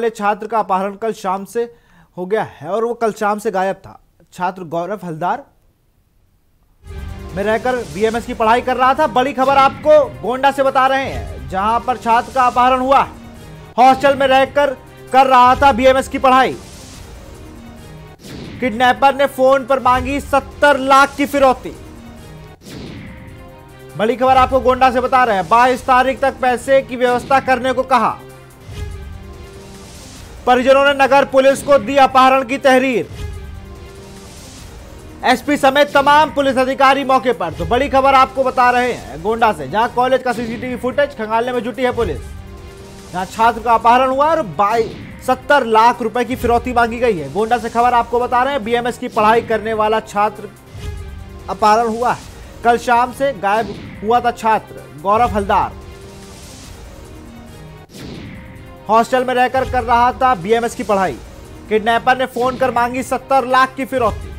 वाले छात्र का अपहरण कल शाम से हो गया है और वो कल शाम से गायब था। छात्र गौरव हल्दार में रहकर बीएमएस की पढ़ाई कर रहा था। बड़ी खबर आपको गोंडा से बता रहे हैं, जहां पर छात्र का अपहरण हुआ। हॉस्टल में रहकर कर रहा था बीएमएस की पढ़ाई। किडनैपर ने फोन पर मांगी 70 लाख की फिरौती। बड़ी खबर आपको गोंडा से बता रहे हैं, 22 तारीख तक पैसे की व्यवस्था करने को कहा। परिजनों ने नगर पुलिस को दी अपहरण की तहरीर। एसपी समेत तमाम पुलिस अधिकारी मौके पर। तो बड़ी खबर आपको बता रहे हैं गोंडा से, जहां कॉलेज का सीसीटीवी फुटेज खंगालने में जुटी है पुलिस। जहां छात्र का अपहरण हुआ और 70 लाख रुपए की फिरौती मांगी गई है। गोंडा से खबर आपको बता रहे हैं, बीएमएस की पढ़ाई करने वाला छात्र अपहरण हुआ है। कल शाम से गायब हुआ था छात्र गौरव हल्दार। हॉस्टल में रहकर कर रहा था बीएमएस की पढ़ाई। किडनैपर ने फोन कर मांगी 70 लाख की फिरौती।